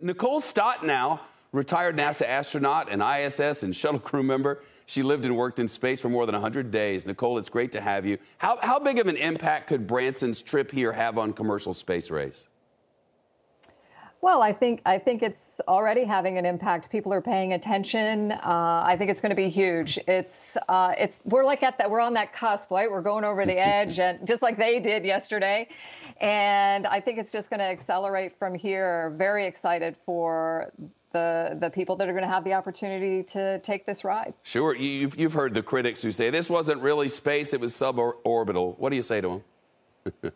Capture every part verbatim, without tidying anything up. Nicole Stott, now retired NASA astronaut and I S S and shuttle crew member. She lived and worked in space for more than one hundred days. Nicole, it's great to have you. How, how big of an impact could Branson's trip here have on commercial space race? Well, I think I think it's already having an impact. People are paying attention. Uh, I think it's going to be huge. It's uh, it's we're like at that we're on that cusp, right? We're going over the edge, and just like they did yesterday. And I think it's just going to accelerate from here. Very excited for the the people that are going to have the opportunity to take this ride. Sure, you've you've heard the critics who say this wasn't really space; it was suborbital. What do you say to them?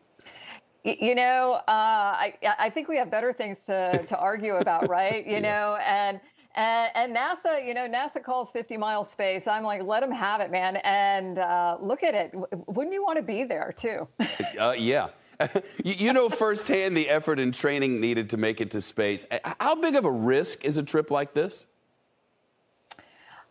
You know, uh, I, I think we have better things to, to argue about, right? You yeah. know, and, and and NASA, you know, NASA calls fifty mile space. I'm like, let them have it, man. And uh, look at it. Wouldn't you want to be there, too? uh, yeah. you, you know firsthand the effort and training needed to make it to space. How big of a risk is a trip like this?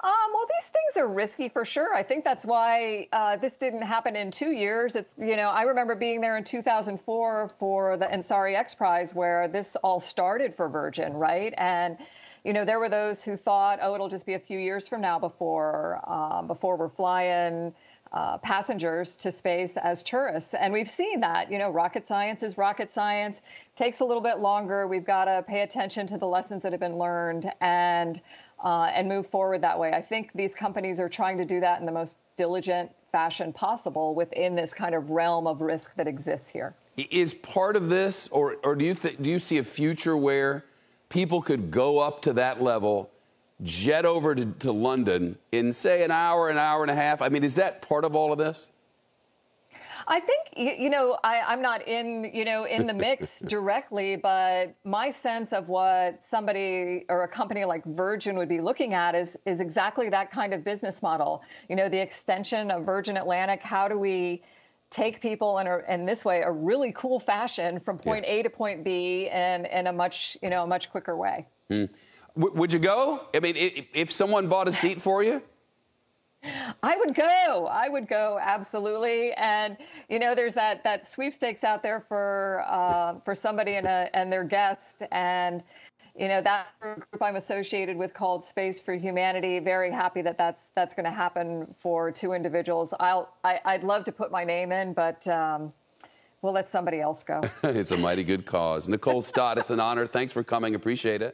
Um, well, these things are risky for sure. I think that's why uh, this didn't happen in two years. It's, you know, I remember being there in two thousand four for the Ansari X Prize, where this all started for Virgin, right? And, you know, there were those who thought, oh, it'll just be a few years from now before um, before we're flying uh, passengers to space as tourists. And we've seen that, you know, rocket science is rocket science. Takes a little bit longer. We've got to pay attention to the lessons that have been learned and Uh, and move forward that way. I think these companies are trying to do that in the most diligent fashion possible within this kind of realm of risk that exists here. Is part of this, or, or do you think, do you see a future where people could go up to that level, jet over to, to London in, say, an hour, an hour and a half? I mean, is that part of all of this? I think, you, you know, I, I'm not in, you know, in the mix directly, but my sense of what somebody or a company like Virgin would be looking at is, is exactly that kind of business model. You know, the extension of Virgin Atlantic, how do we take people in, a, in this way, a really cool fashion from point yeah. A to point B and in a much, you know, a much quicker way. Mm. W- would you go? I mean, if, if someone bought a seat for you? I would go. I would go, absolutely. And, you know, there's that, that sweepstakes out there for uh, for somebody and, a, and their guest. And, you know, that's the group I'm associated with called Space for Humanity. Very happy that that's, that's going to happen for two individuals. I'll, I, I'd love to put my name in, but um, we'll let somebody else go. It's a mighty good cause. Nicole Stott, it's an honor. Thanks for coming. Appreciate it.